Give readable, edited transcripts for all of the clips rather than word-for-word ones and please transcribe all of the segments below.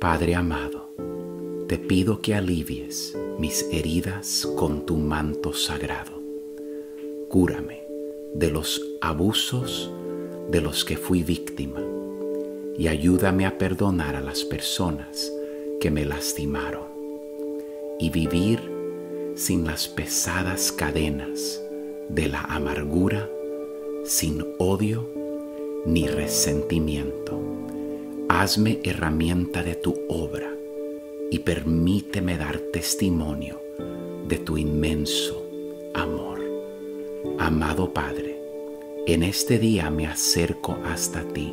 Padre amado, te pido que alivies mis heridas con tu manto sagrado. Cúrame de los abusos de los que fui víctima y ayúdame a perdonar a las personas que me lastimaron y vivir sin las pesadas cadenas de la amargura, sin odio ni resentimiento. Hazme herramienta de tu obra y permíteme dar testimonio de tu inmenso amor. Amado Padre, en este día me acerco hasta ti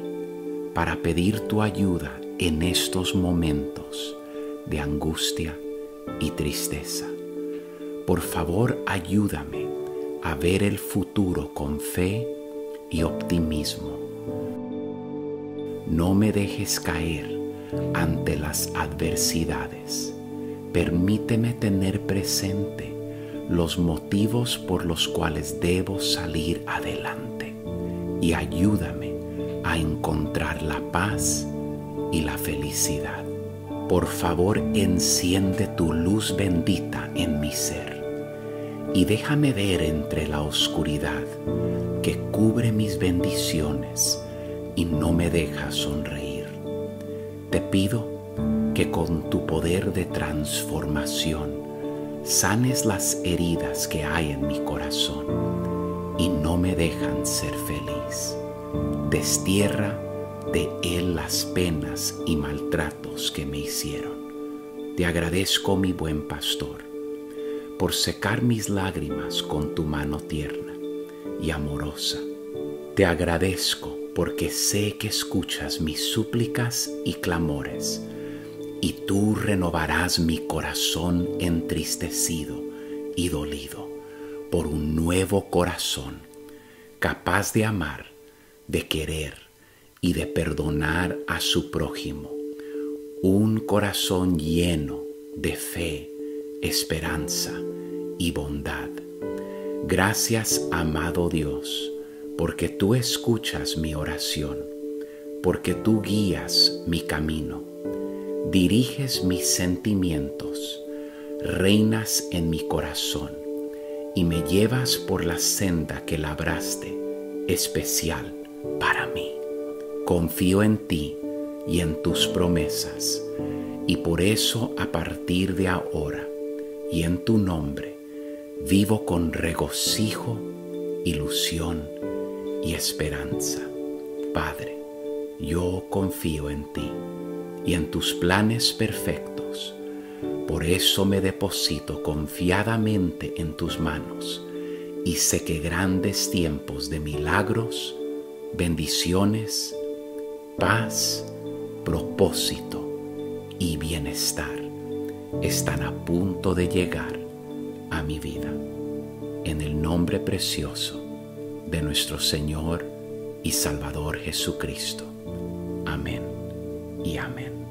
para pedir tu ayuda en estos momentos de angustia y tristeza. Por favor, ayúdame a ver el futuro con fe y optimismo. No me dejes caer ante las adversidades. Permíteme tener presente los motivos por los cuales debo salir adelante y ayúdame a encontrar la paz y la felicidad. Por favor, enciende tu luz bendita en mi ser y déjame ver entre la oscuridad que cubre mis bendiciones y no me deja sonreír. Te pido que con tu poder de transformación sanes las heridas que hay en mi corazón y no me dejan ser feliz. Destierra de él las penas y maltratos que me hicieron. Te agradezco, mi buen pastor, por secar mis lágrimas con tu mano tierna y amorosa. Te agradezco porque sé que escuchas mis súplicas y clamores, y tú renovarás mi corazón entristecido y dolido por un nuevo corazón, capaz de amar, de querer y de perdonar a su prójimo. Un corazón lleno de fe, esperanza y bondad. Gracias, amado Dios, porque tú escuchas mi oración, porque tú guías mi camino. Diriges mis sentimientos, reinas en mi corazón y me llevas por la senda que labraste, especial para mí. Confío en ti y en tus promesas y por eso a partir de ahora y en tu nombre vivo con regocijo, ilusión y esperanza. Padre, yo confío en ti y en tus planes perfectos. Por eso me deposito confiadamente en tus manos y sé que grandes tiempos de milagros, bendiciones, paz, propósito y bienestar están a punto de llegar a mi vida. En el nombre precioso de nuestro Señor y Salvador Jesucristo. Amén y amén.